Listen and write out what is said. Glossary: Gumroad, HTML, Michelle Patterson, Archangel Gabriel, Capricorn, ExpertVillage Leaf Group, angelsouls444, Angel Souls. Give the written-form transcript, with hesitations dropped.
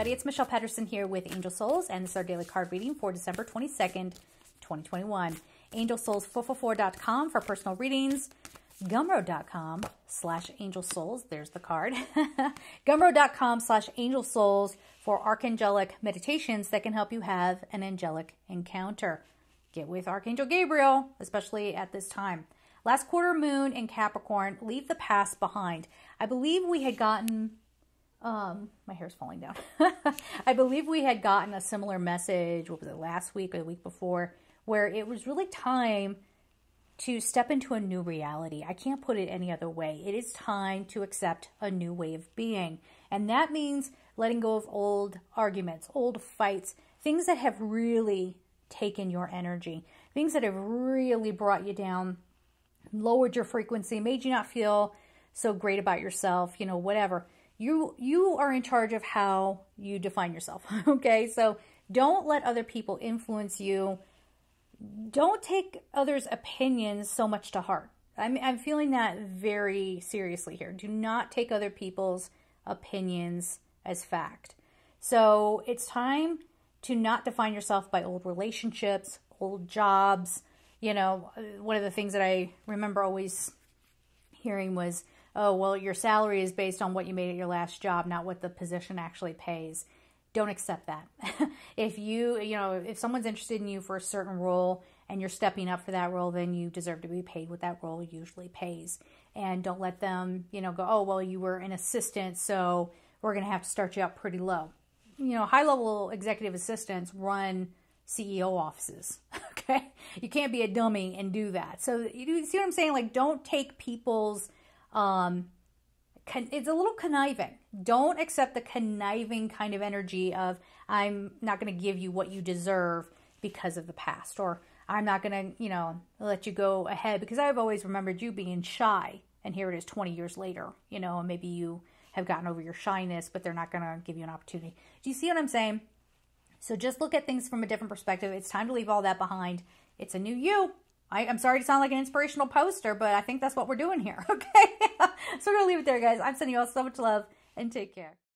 everybody. It's Michelle Patterson here with Angel Souls, and this is our daily card reading for December 22nd, 2021. AngelSouls444.com for personal readings. Gumroad.com/AngelSouls. There's the card. Gumroad.com/AngelSouls for archangelic meditations that can help you have an angelic encounter. Get with Archangel Gabriel, especially at this time. Last quarter moon in Capricorn, leave the past behind. I believe we had gotten... my hair's falling down. I believe we had gotten a similar message, what was it, last week or the week before, where it was really time to step into a new reality. I can't put it any other way. It is time to accept a new way of being. And that means letting go of old arguments, old fights, things that have really taken your energy, things that have really brought you down, lowered your frequency, made you not feel so great about yourself, you know, whatever. You are in charge of how you define yourself, okay? So don't let other people influence you. Don't take others' opinions so much to heart. I'm feeling that very seriously here. Do not take other people's opinions as fact. So it's time to not define yourself by old relationships, old jobs. You know, one of the things that I remember always hearing was, oh, well, your salary is based on what you made at your last job, not what the position actually pays. Don't accept that. If if someone's interested in you for a certain role and you're stepping up for that role, then you deserve to be paid what that role usually pays. And don't let them, go, oh, well, you were an assistant, so we're going to have to start you out pretty low. You know, high-level executive assistants run CEO offices, okay? You can't be a dummy and do that. So you see what I'm saying? Like, don't take people's... it's a little conniving. Don't accept the conniving kind of energy of, I'm not going to give you what you deserve because of the past, or I'm not going to, let you go ahead because I've always remembered you being shy, and here it is 20 years later, and maybe you have gotten over your shyness, but they're not going to give you an opportunity. Do you see what I'm saying? So just look at things from a different perspective. It's time to leave all that behind. It's a new you. I'm sorry to sound like an inspirational poster, but I think that's what we're doing here, okay? So we're going to leave it there, guys. I'm sending you all so much love, and take care.